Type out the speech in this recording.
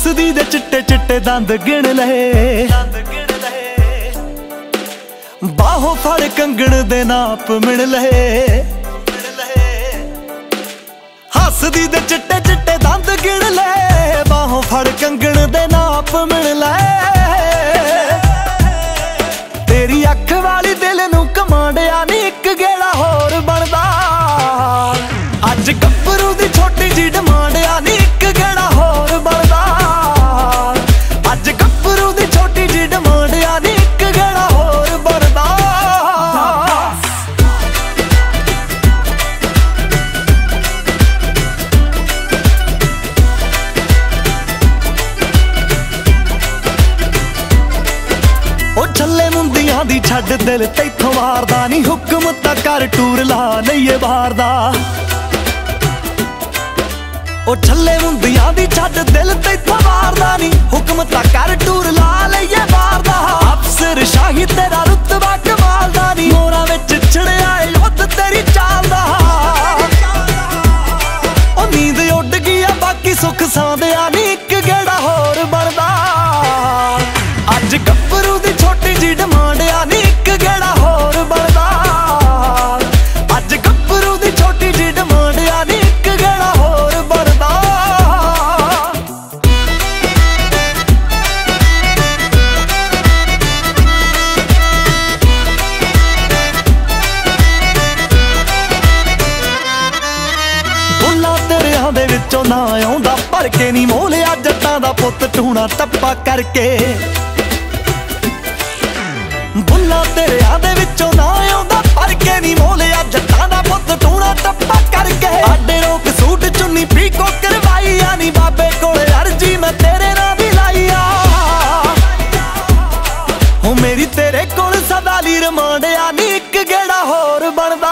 हसदी दे चिट्टे चिट्टे दंद गिण लहे, बाहों फड़ कंगण दे नाप मिण लहे। हसदी दे चिट्टे चिट्टे दंद गिण लहे, बाहों फड़ कंगण दे नाप मिण लहे। तेरी अख वाली दिल नूं कमांडिया नी इक गेड़ा होर बनदा। अज गब्बरू दी छोटी जी डिमांडिया नी इक गेड़ा होर बनदा। अज गब्बरू दी छोटी जी डिमांडिया नी इक गेड़ा होर बनदा। ओ छल्ले मुंदियां दी छड्ड दिल तैथों वारदा नी, हुक्म तां कर टूर ला लईए बाहर दा। ओ छल्ले मुंदियां दी छड्ड दिल तैथों वारदा नी, हुक्म तां कर टूर ला लईए बाहर दा। अफसर शाही तेरा रुतबा कमाल दा नी, मोरा विच छिड़िया ए युद्ध तेरी चाल दा। ओ नींद उड़ गई आ बाकी सुख सांदिया नी इक गेड़ा होर बनदा। अज गब्बरू दी छोटी जी डिमांडिया नी इक गेड़ा होर बनदा। अज गब्बरू दी छोटी जी डिमांडिया नी इक गेड़ा होर बनदा। बुला तेरियां दे विचों ना आउंदा भर के नी, मोलिया जट्टां दा पुत्त टूणा टप्पा करके। बुला तेरियां दे विचों ना आउंदा भर के नी, मोलिया जट्टां दा पुत्त टूणा टप्पा करके। आडे रोक सूट चुन्नी पीको करवाई आनी, बाबे कोले अर्जी मैं तेरे नाल दी लाई आ। ओ मेरी तेरे कोल सदा ली रमांडिया नी इक गेड़ा होर बनदा।